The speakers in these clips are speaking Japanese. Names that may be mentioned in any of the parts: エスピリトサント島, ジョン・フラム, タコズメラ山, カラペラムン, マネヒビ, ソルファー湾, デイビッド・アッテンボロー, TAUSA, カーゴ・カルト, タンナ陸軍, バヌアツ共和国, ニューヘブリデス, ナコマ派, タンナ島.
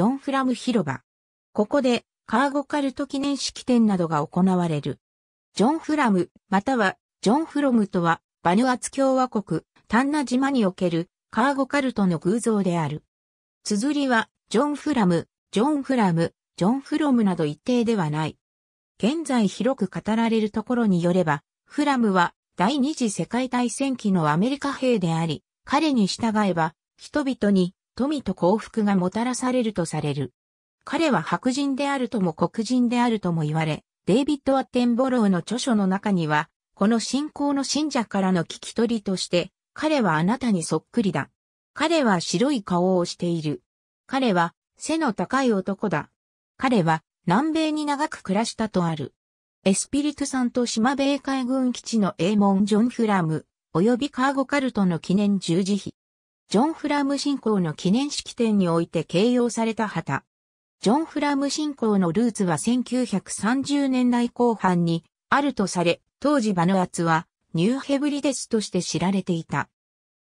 ジョン・フラム広場。ここで、カーゴ・カルト記念式典などが行われる。ジョン・フラム、または、ジョン・フロムとは、バヌアツ共和国、タンナ島における、カーゴ・カルトの偶像である。綴りは、ジョン・フラム、ジョン・フラム、ジョン・フロムなど一定ではない。現在広く語られるところによれば、フラムは第二次世界大戦期のアメリカ兵であり、彼に従えば人々に富と幸福がもたらされるとされる。彼は白人であるとも黒人であるとも言われ、デイビッド・アッテンボローの著書の中には、この信仰の信者からの聞き取りとして、彼はあなたにそっくりだ。彼は白い顔をしている。彼は背の高い男だ。彼は南米に長く暮らしたとある。エスピリトサント島米海軍基地の英門ジョン・フラム、及びカーゴ・カルトの記念十字碑。ジョン・フラム信仰の記念式典において掲揚された旗。ジョン・フラム信仰のルーツは1930年代後半にあるとされ、当時バヌアツはニューヘブリデスとして知られていた。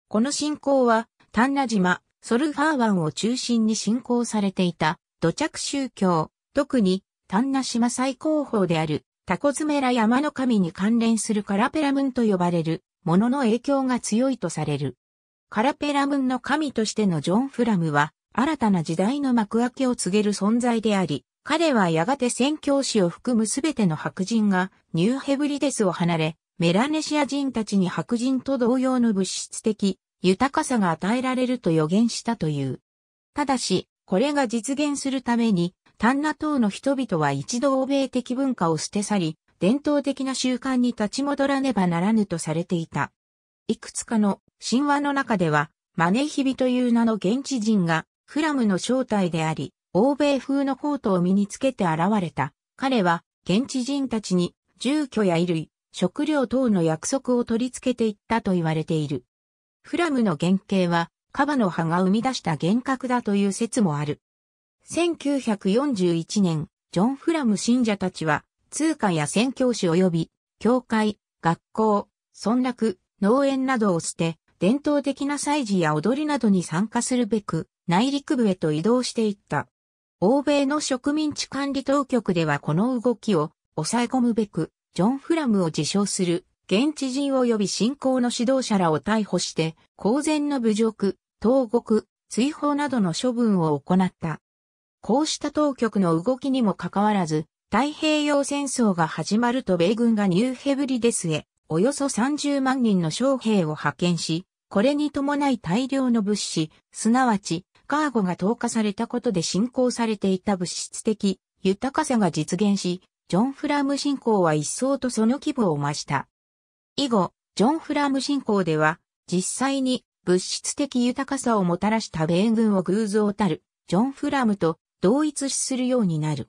この信仰はタンナ島、ソルファー湾を中心に信仰されていた土着宗教。特に、タンナ島最高峰である、タコズメラ山の神に関連するカラペラムンと呼ばれる、ものの影響が強いとされる。カラペラムンの神としてのジョン・フラムは、新たな時代の幕開けを告げる存在であり、彼はやがて宣教師を含むすべての白人が、ニューヘブリデスを離れ、メラネシア人たちに白人と同様の物質的、豊かさが与えられると予言したという。ただし、これが実現するために、タンナ島の人々は一度欧米的文化を捨て去り、伝統的な習慣に立ち戻らねばならぬとされていた。いくつかの神話の中では、マネヒビという名の現地人がフラムの正体であり、欧米風のコートを身につけて現れた。彼は現地人たちに住居や衣類、食料等の約束を取り付けていったと言われている。フラムの原型は、カバの葉が生み出した幻覚だという説もある。1941年、ジョン・フラム信者たちは、通貨や宣教師及び、教会、学校、村落、農園などを捨て、伝統的な祭事や踊りなどに参加するべく、内陸部へと移動していった。欧米の植民地管理当局ではこの動きを抑え込むべく、ジョン・フラムを自称する、現地人及び信仰の指導者らを逮捕して、公然の侮辱、投獄、追放などの処分を行った。こうした当局の動きにもかかわらず、太平洋戦争が始まると米軍がニューヘブリデスへ、およそ30万人の将兵を派遣し、これに伴い大量の物資、すなわち、カーゴが投下されたことで信仰されていた物質的、豊かさが実現し、ジョン・フラム信仰は一層とその規模を増した。以後、ジョン・フラム信仰では、実際に物質的豊かさをもたらした米軍を偶像たる、ジョン・フラムと、同一視するようになる。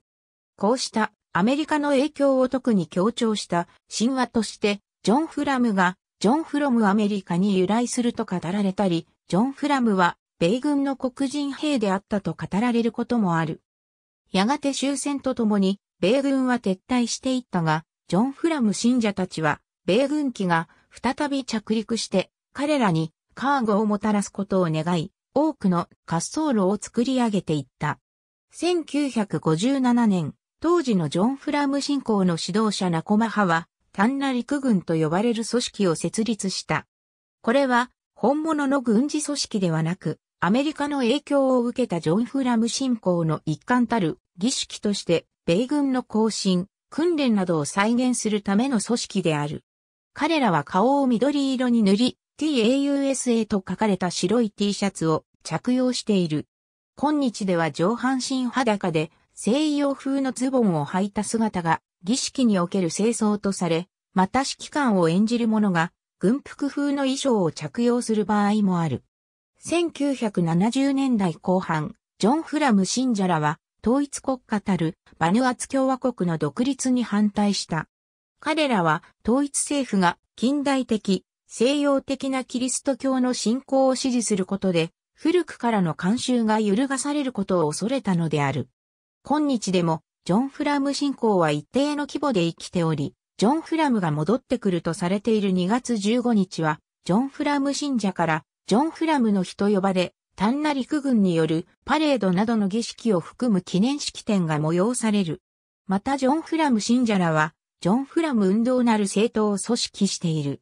こうしたアメリカの影響を特に強調した神話として、ジョン・フラムがジョン・フロムアメリカに由来すると語られたり、ジョン・フラムは米軍の黒人兵であったと語られることもある。やがて終戦とともに米軍は撤退していったが、ジョン・フラム信者たちは米軍機が再び着陸して彼らにカーゴをもたらすことを願い、多くの滑走路を作り上げていった。1957年、当時のジョン・フラム信仰の指導者ナコマ派は、タンナ陸軍と呼ばれる組織を設立した。これは、本物の軍事組織ではなく、アメリカの影響を受けたジョン・フラム信仰の一環たる儀式として、米軍の行進、訓練などを再現するための組織である。彼らは顔を緑色に塗り、TAUSA と書かれた白い T シャツを着用している。今日では上半身裸で西洋風のズボンを履いた姿が儀式における正装とされ、また指揮官を演じる者が軍服風の衣装を着用する場合もある。1970年代後半、ジョン・フラム信者らは統一国家たるバヌアツ共和国の独立に反対した。彼らは統一政府が近代的、西洋的なキリスト教の信仰を支持することで、古くからの慣習が揺るがされることを恐れたのである。今日でも、ジョン・フラム信仰は一定の規模で生きており、ジョン・フラムが戻ってくるとされている2月15日は、ジョン・フラム信者から、ジョン・フラムの日と呼ばれ、丹那陸軍によるパレードなどの儀式を含む記念式典が催される。またジョン・フラム信者らは、ジョン・フラム運動なる政党を組織している。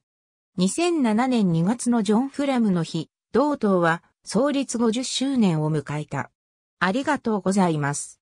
2007年2月のジョン・フラムの日、同党は創立50周年を迎えた。ありがとうございます。